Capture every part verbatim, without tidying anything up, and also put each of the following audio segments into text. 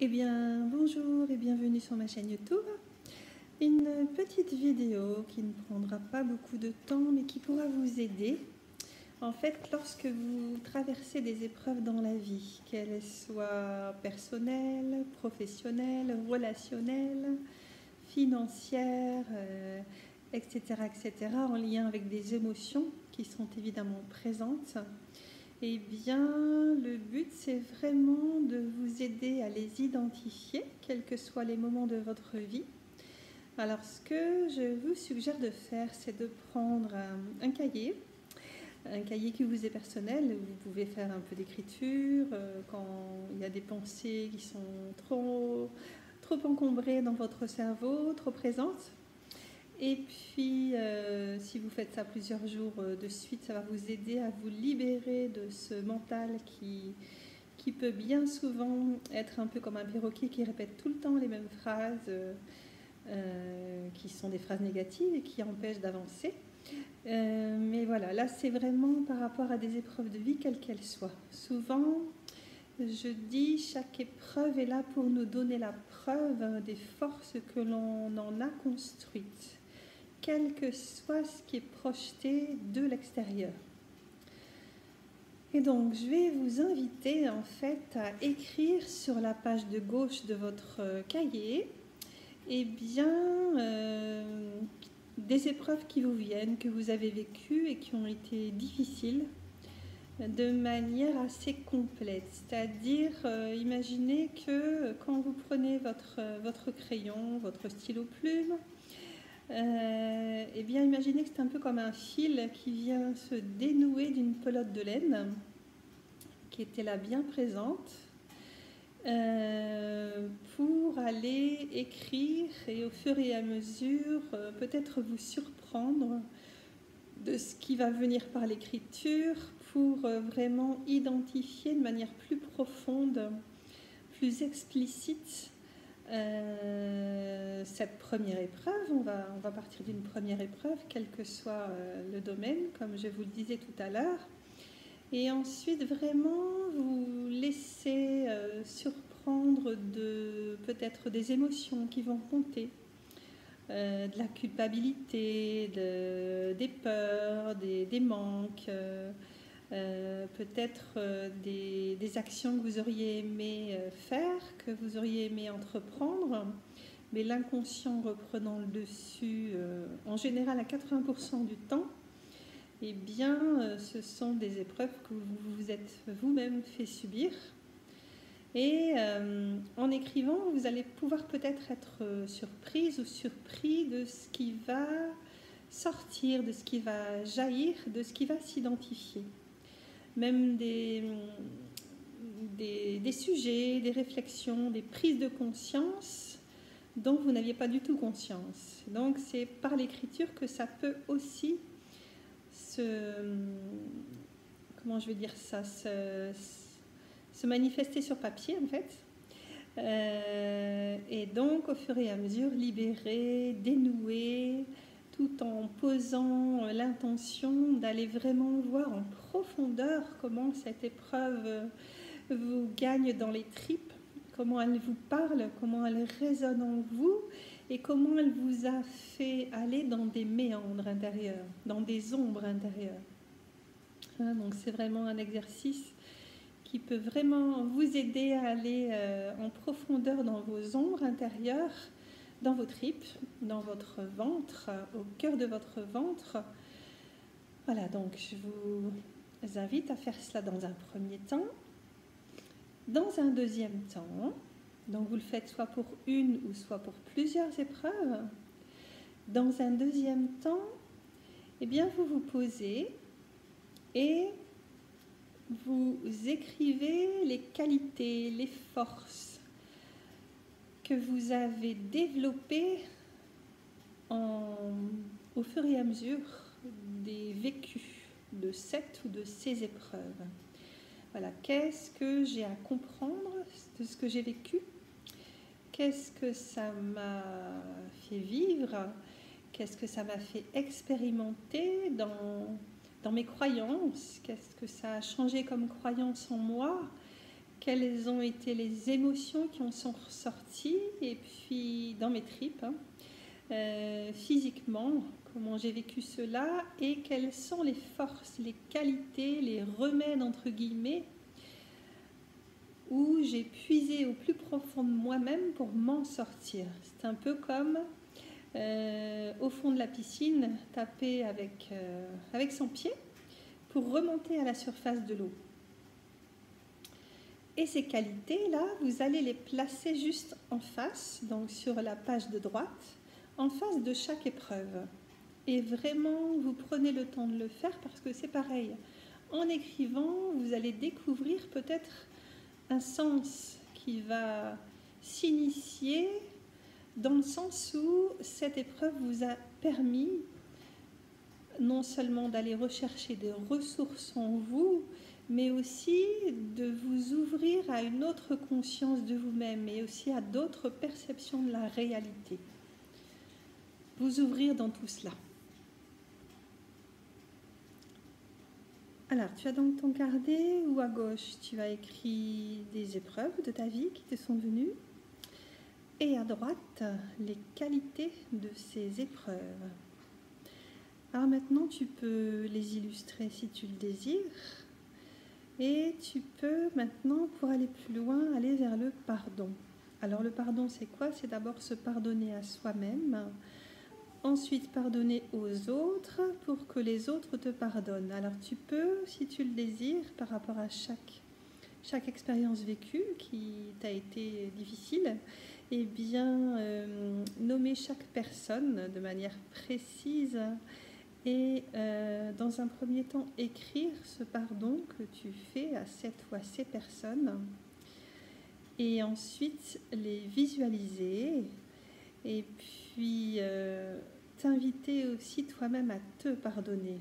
Eh bien, bonjour et bienvenue sur ma chaîne YouTube. Une petite vidéo qui ne prendra pas beaucoup de temps, mais qui pourra vous aider. En fait, lorsque vous traversez des épreuves dans la vie, qu'elles soient personnelles, professionnelles, relationnelles, financières, euh, et cetera, et cetera, en lien avec des émotions qui sont évidemment présentes, eh bien, le but, c'est vraiment de vous aider à les identifier, quels que soient les moments de votre vie. Alors, ce que je vous suggère de faire, c'est de prendre un cahier, un cahier qui vous est personnel. Vous pouvez faire un peu d'écriture quand il y a des pensées qui sont trop, trop encombrées dans votre cerveau, trop présentes. Et puis, euh, si vous faites ça plusieurs jours de suite, ça va vous aider à vous libérer de ce mental qui, qui peut bien souvent être un peu comme un perroquet qui répète tout le temps les mêmes phrases, euh, qui sont des phrases négatives et qui empêchent d'avancer. Euh, mais voilà, là, c'est vraiment par rapport à des épreuves de vie, quelles qu'elles soient. Souvent, je dis, chaque épreuve est là pour nous donner la preuve des forces que l'on en a construites, quel que soit ce qui est projeté de l'extérieur. Et donc, je vais vous inviter en fait à écrire sur la page de gauche de votre cahier, eh bien, euh, des épreuves qui vous viennent, que vous avez vécues et qui ont été difficiles, de manière assez complète. C'est-à-dire, euh, imaginez que quand vous prenez votre, votre crayon, votre stylo plume, Euh, eh bien, imaginez que c'est un peu comme un fil qui vient se dénouer d'une pelote de laine qui était là bien présente euh, pour aller écrire et au fur et à mesure euh, peut-être vous surprendre de ce qui va venir par l'écriture pour euh, vraiment identifier de manière plus profonde, plus explicite Euh, cette première épreuve. On va, on va partir d'une première épreuve, quel que soit euh, le domaine, comme je vous le disais tout à l'heure. Et ensuite, vraiment, vous laissez euh, surprendre de peut-être des émotions qui vont compter, euh, de la culpabilité, de, des peurs, des, des manques, euh, Euh, peut-être euh, des, des actions que vous auriez aimé euh, faire, que vous auriez aimé entreprendre, mais l'inconscient reprenant le dessus euh, en général à quatre-vingts pour cent du temps, eh bien euh, ce sont des épreuves que vous vous êtes vous-même fait subir. Et euh, en écrivant, vous allez pouvoir peut-être être, être surprise ou surpris de ce qui va sortir, de ce qui va jaillir, de ce qui va s'identifier. Même des, des, des sujets, des réflexions, des prises de conscience dont vous n'aviez pas du tout conscience. Donc c'est par l'écriture que ça peut aussi se, comment je vais dire ça, se, se manifester sur papier en fait. Euh, et donc au fur et à mesure libérer, dénouer, tout en posant l'intention d'aller vraiment voir en profondeur comment cette épreuve vous gagne dans les tripes, comment elle vous parle, comment elle résonne en vous et comment elle vous a fait aller dans des méandres intérieurs, dans des ombres intérieures. Hein, donc c'est vraiment un exercice qui peut vraiment vous aider à aller euh, en profondeur dans vos ombres intérieures, dans vos tripes, dans votre ventre, au cœur de votre ventre. Voilà, donc je vous invite à faire cela dans un premier temps. Dans un deuxième temps, donc vous le faites soit pour une ou soit pour plusieurs épreuves. Dans un deuxième temps, eh bien vous vous posez et vous écrivez les qualités, les forces que vous avez développé en, au fur et à mesure des vécus de cette ou de ces épreuves. Voilà, qu'est-ce que j'ai à comprendre de ce que j'ai vécu? Qu'est-ce que ça m'a fait vivre? Qu'est-ce que ça m'a fait expérimenter dans, dans mes croyances? Qu'est-ce que ça a changé comme croyance en moi? quelles ont été les émotions qui en sont ressorties, et puis dans mes tripes, hein, euh, physiquement, comment j'ai vécu cela, et quelles sont les forces, les qualités, les remèdes, entre guillemets, où j'ai puisé au plus profond de moi-même pour m'en sortir. C'est un peu comme euh, au fond de la piscine, taper avec, euh, avec son pied pour remonter à la surface de l'eau. Et ces qualités-là, vous allez les placer juste en face, donc sur la page de droite, en face de chaque épreuve. Et vraiment, vous prenez le temps de le faire parce que c'est pareil. En écrivant, vous allez découvrir peut-être un sens qui va s'initier dans le sens où cette épreuve vous a permis non seulement d'aller rechercher des ressources en vous, mais aussi de vous ouvrir à une autre conscience de vous-même et aussi à d'autres perceptions de la réalité. Vous ouvrir dans tout cela. Alors, tu as donc ton carnet où à gauche, tu as écrit des épreuves de ta vie qui te sont venues et à droite, les qualités de ces épreuves. Alors maintenant, tu peux les illustrer si tu le désires. Et tu peux maintenant, pour aller plus loin, aller vers le pardon. Alors le pardon, c'est quoi? C'est d'abord se pardonner à soi-même, ensuite pardonner aux autres pour que les autres te pardonnent. Alors tu peux, si tu le désires, par rapport à chaque, chaque expérience vécue qui t'a été difficile, eh bien, euh, nommer chaque personne de manière précise. Et euh, dans un premier temps, écrire ce pardon que tu fais à cette ou à ces personnes. Et ensuite, les visualiser. Et puis, euh, t'inviter aussi toi-même à te pardonner.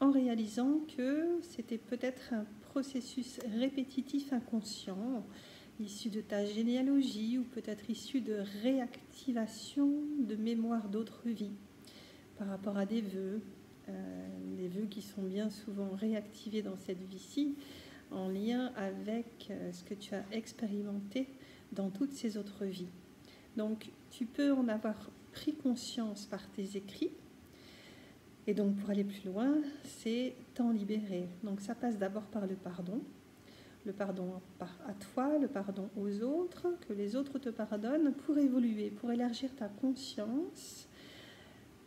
En réalisant que c'était peut-être un processus répétitif inconscient, issu de ta généalogie ou peut-être issu de réactivation de mémoire d'autres vies. Par rapport à des vœux, euh, des vœux qui sont bien souvent réactivés dans cette vie-ci, en lien avec euh, ce que tu as expérimenté dans toutes ces autres vies. Donc, tu peux en avoir pris conscience par tes écrits, et donc pour aller plus loin, c'est t'en libérer. Donc, ça passe d'abord par le pardon, le pardon à toi, le pardon aux autres, que les autres te pardonnent pour évoluer, pour élargir ta conscience.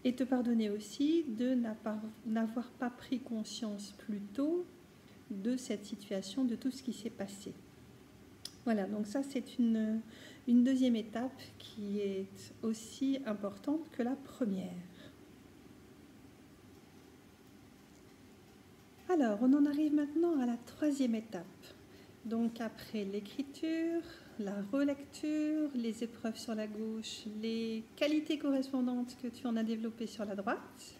Et te pardonner aussi de n'avoir pas pris conscience plus tôt de cette situation, de tout ce qui s'est passé. Voilà, donc ça c'est une, une deuxième étape qui est aussi importante que la première. Alors, on en arrive maintenant à la troisième étape. Donc après l'écriture, la relecture, les épreuves sur la gauche, les qualités correspondantes que tu en as développées sur la droite,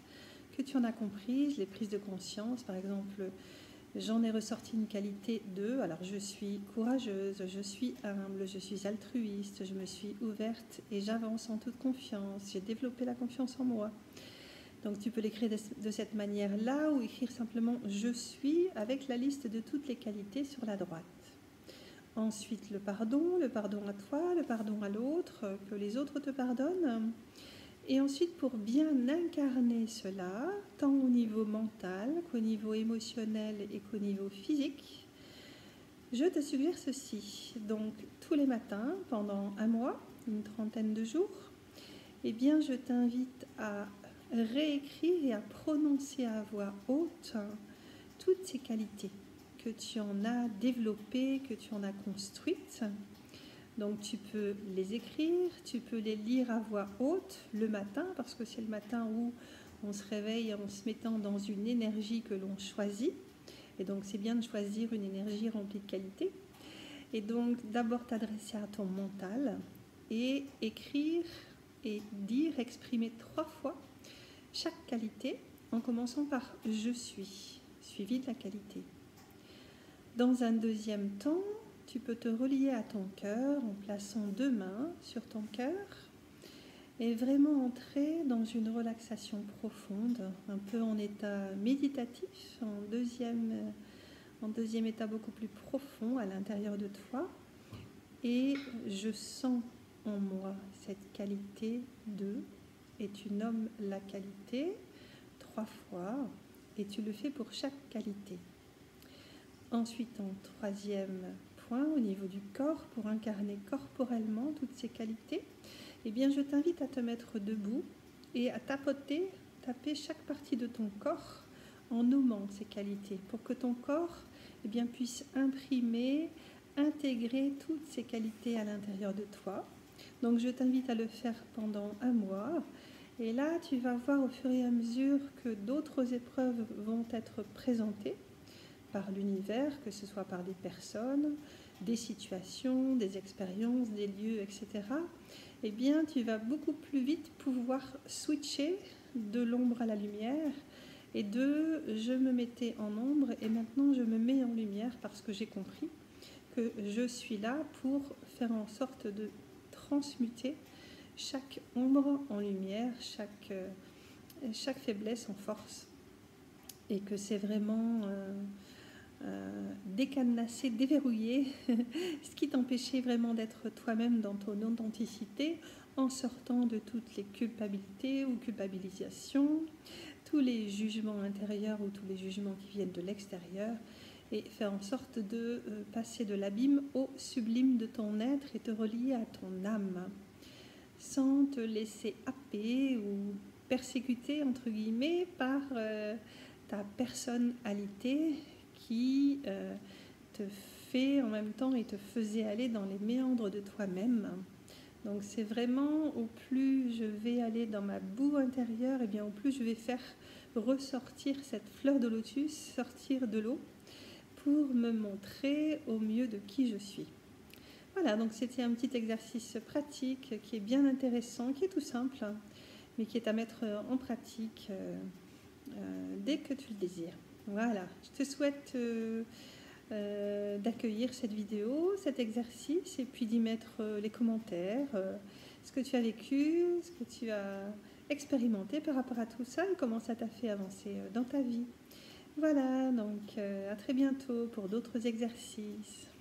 que tu en as comprises, les prises de conscience, par exemple, j'en ai ressorti une qualité de, alors je suis courageuse, je suis humble, je suis altruiste, je me suis ouverte et j'avance en toute confiance, j'ai développé la confiance en moi. Donc tu peux l'écrire de cette manière-là ou écrire simplement « je suis » avec la liste de toutes les qualités sur la droite. Ensuite, le pardon, le pardon à toi, le pardon à l'autre, que les autres te pardonnent. Et ensuite, pour bien incarner cela, tant au niveau mental qu'au niveau émotionnel et qu'au niveau physique, je te suggère ceci. Donc, tous les matins, pendant un mois, une trentaine de jours, eh bien, je t'invite à réécrire et à prononcer à voix haute toutes ces qualités que tu en as développées, que tu en as construites. Donc tu peux les écrire, tu peux les lire à voix haute le matin, parce que c'est le matin où on se réveille en se mettant dans une énergie que l'on choisit. Et donc c'est bien de choisir une énergie remplie de qualités. Et donc d'abord t'adresser à ton mental et écrire et dire, exprimer trois fois chaque qualité en commençant par « je suis » suivi de la qualité. Dans un deuxième temps, tu peux te relier à ton cœur en plaçant deux mains sur ton cœur et vraiment entrer dans une relaxation profonde, un peu en état méditatif, en deuxième, en deuxième état beaucoup plus profond à l'intérieur de toi, et je sens en moi cette qualité de, et tu nommes la qualité trois fois et tu le fais pour chaque qualité. Ensuite, en troisième point, au niveau du corps, pour incarner corporellement toutes ces qualités, eh bien, je t'invite à te mettre debout et à tapoter, taper chaque partie de ton corps en nommant ces qualités, pour que ton corps eh bien, puisse imprimer, intégrer toutes ces qualités à l'intérieur de toi. Donc je t'invite à le faire pendant un mois. Et là, tu vas voir au fur et à mesure que d'autres épreuves vont être présentées par l'univers, que ce soit par des personnes, des situations, des expériences, des lieux, et cetera. Eh bien, tu vas beaucoup plus vite pouvoir switcher de l'ombre à la lumière, et de « je me mettais en ombre et maintenant je me mets en lumière parce que j'ai compris que je suis là pour faire en sorte de transmuter chaque ombre en lumière, chaque, chaque faiblesse en force. » Et que c'est vraiment euh, euh, décadenasser, déverrouiller ce qui t'empêchait vraiment d'être toi-même dans ton authenticité, en sortant de toutes les culpabilités ou culpabilisations, tous les jugements intérieurs ou tous les jugements qui viennent de l'extérieur, et faire en sorte de passer de l'abîme au sublime de ton être et te relier à ton âme, sans te laisser happer ou persécuter, entre guillemets, par euh, ta personnalité qui euh, te fait en même temps et te faisait aller dans les méandres de toi-même. Donc c'est vraiment, au plus je vais aller dans ma boue intérieure, et bien au plus je vais faire ressortir cette fleur de lotus, sortir de l'eau, pour me montrer au mieux de qui je suis. Voilà, donc c'était un petit exercice pratique qui est bien intéressant, qui est tout simple, mais qui est à mettre en pratique euh, euh, dès que tu le désires. Voilà, je te souhaite Euh, Euh, d'accueillir cette vidéo, cet exercice, et puis d'y mettre euh, les commentaires, euh, ce que tu as vécu, ce que tu as expérimenté par rapport à tout ça et comment ça t'a fait avancer euh, dans ta vie. Voilà, donc euh, à très bientôt pour d'autres exercices.